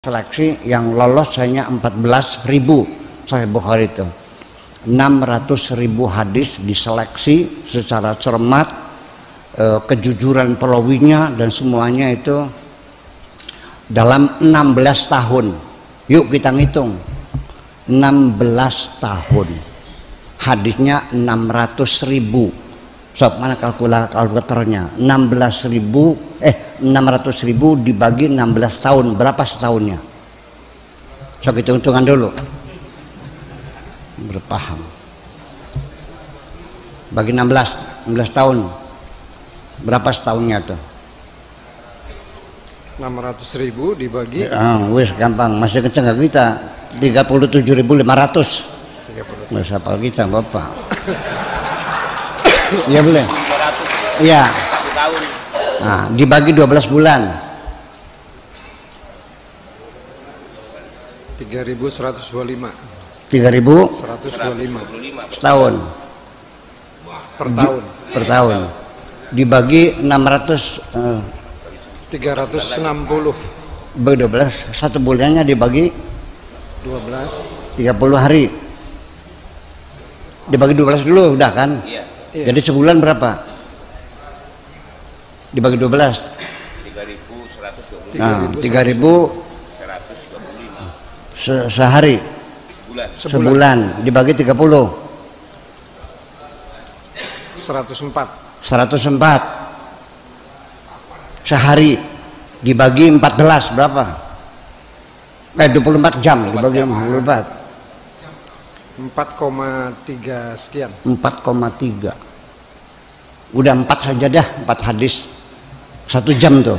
Seleksi yang lolos hanya 14.000 Sahih Bukhari itu 600.000 hadis diseleksi secara cermat, kejujuran perawinya dan semuanya itu dalam 16 tahun. Yuk kita ngitung, 16 tahun hadisnya 600.000. Sob, mana kalkulatornya? 600.000 dibagi 16 tahun, berapa setahunnya? Coba hitung-hitungan dulu. Berpaham. Bagi 16 tahun. Berapa setahunnya tuh? 600.000 dibagi. Wis gampang, masih kenceng gak kita. 37.500. Mas hafal kita, Bapak. Iya boleh. Iya. Nah, dibagi 12 bulan 3.125 setahun per tahun dibagi 360 12, satu bulannya dibagi 12 30 hari dibagi 12 dulu udah kan? Iya. Jadi sebulan berapa? Dibagi 12 3.125 sehari sebulan dibagi 30 104 sehari dibagi 14 berapa? 24 jam dibagi 24 4,3 sekian 4,3 udah 4 saja dah 4 hadis 1 jam tuh,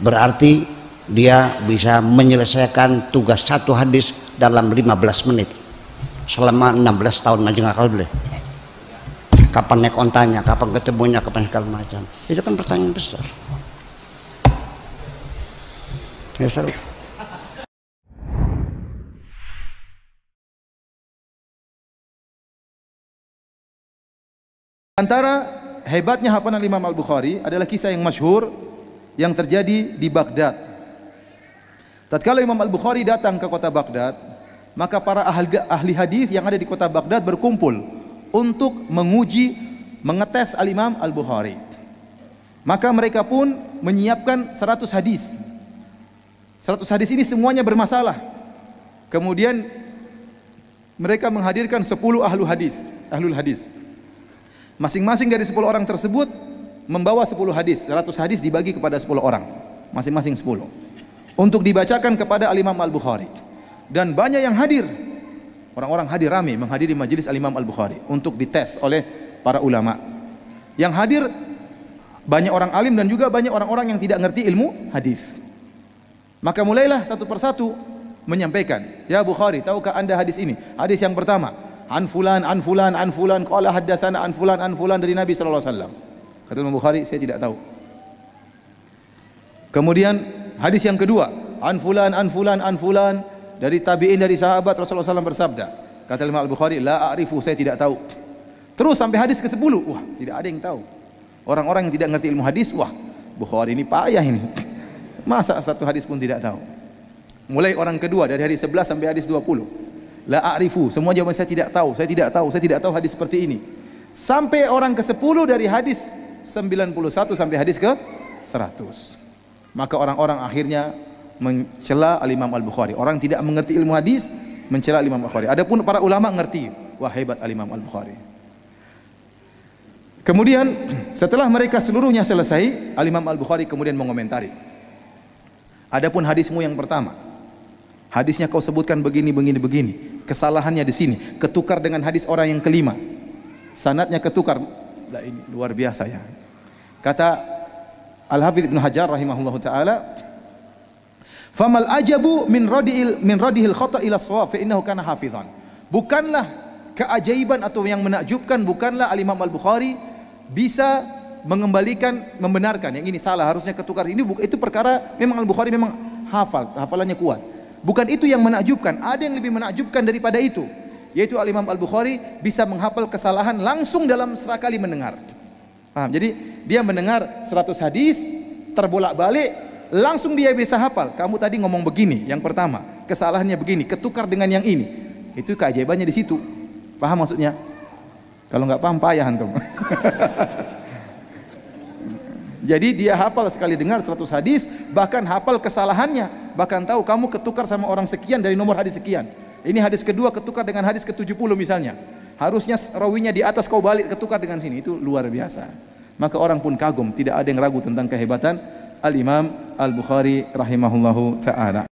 berarti dia bisa menyelesaikan tugas 1 hadis dalam 15 menit selama 16 tahun aja nggak boleh. Kapan naik ontanya, kapan ketemunya, kapan segala macam, itu kan pertanyaan besar. Ya seru. Antara hebatnya hafalan Imam Al-Bukhari adalah kisah yang masyhur yang terjadi di Baghdad. Tatkala Imam Al-Bukhari datang ke kota Baghdad, maka para ahli hadis yang ada di kota Baghdad berkumpul untuk menguji, mengetes Al-Imam Al-Bukhari. Maka mereka pun menyiapkan 100 hadis. 100 hadis ini semuanya bermasalah. Kemudian mereka menghadirkan 10 ahlul hadis. Masing-masing dari 10 orang tersebut membawa 10 hadis, 100 hadis dibagi kepada 10 orang, masing-masing 10. Untuk dibacakan kepada Al-Imam Al-Bukhari. Dan banyak yang hadir. Orang-orang hadir ramai menghadiri majelis Al-Imam Al-Bukhari untuk dites oleh para ulama. Yang hadir banyak orang alim dan juga banyak orang-orang yang tidak ngerti ilmu hadis. Maka mulailah satu persatu menyampaikan, "Ya Bukhari, tahukah Anda hadis ini?" Hadis yang pertama, an fulan qala haddatsana an fulan dari Nabi sallallahu alaihi wasallam. Kata Imam Bukhari, saya tidak tahu. Kemudian hadis yang kedua, an fulan dari tabi'in, dari sahabat Rasulullah sallallahu alaihi wasallam bersabda. Kata Imam Al-Bukhari, la a'rifu, saya tidak tahu. Terus sampai hadis ke-10, wah, tidak ada yang tahu. Orang-orang yang tidak ngerti ilmu hadis, wah, Bukhari ini payah ini. Masa satu hadis pun tidak tahu. Mulai orang kedua dari hadis 11 sampai hadis 20. La a'rifu, semua jawaban saya tidak tahu, saya tidak tahu, saya tidak tahu hadis seperti ini. Sampai orang ke-10 dari hadis 91 sampai hadis ke-100. Maka orang-orang akhirnya mencela Al-Imam Al-Bukhari. Orang tidak mengerti ilmu hadis mencela Al-Imam Al-Bukhari. Adapun para ulama ngerti, wah hebat Al-Imam Al-Bukhari. Kemudian setelah mereka seluruhnya selesai, Al-Imam Al-Bukhari kemudian mengomentari. Adapun hadismu yang pertama, hadisnya kau sebutkan begini. Kesalahannya di sini, ketukar dengan hadis orang yang kelima. Sanadnya ketukar. Lah ini luar biasa ya. Kata Al-Hafidh Ibnu Hajar rahimahullahu taala, "Famal ajabu min radihil khata' ila shawab fa innahu kana hafizan." Bukanlah keajaiban atau yang menakjubkan bukanlah Al-Imam Al-Bukhari bisa mengembalikan, membenarkan yang ini salah, harusnya ketukar. Ini itu perkara memang Al-Bukhari memang hafalannya kuat. Bukan itu yang menakjubkan, ada yang lebih menakjubkan daripada itu, yaitu Al-Imam Al-Bukhari bisa menghafal kesalahan langsung dalam 100 kali mendengar. Paham? Jadi dia mendengar 100 hadis terbolak-balik, langsung dia bisa hafal. Kamu tadi ngomong begini, yang pertama kesalahannya begini, ketukar dengan yang ini. Itu keajaibannya di situ. Paham maksudnya? Kalau nggak paham, payah antum. Jadi dia hafal sekali dengar 100 hadis, bahkan hafal kesalahannya, bahkan tahu kamu ketukar sama orang sekian dari nomor hadis sekian. Ini hadis kedua ketukar dengan hadis ke-70 misalnya. Harusnya rawinya di atas, kau balik ketukar dengan sini. Itu luar biasa. Maka orang pun kagum, tidak ada yang ragu tentang kehebatan Al-Imam Al-Bukhari rahimahullahu ta'ala.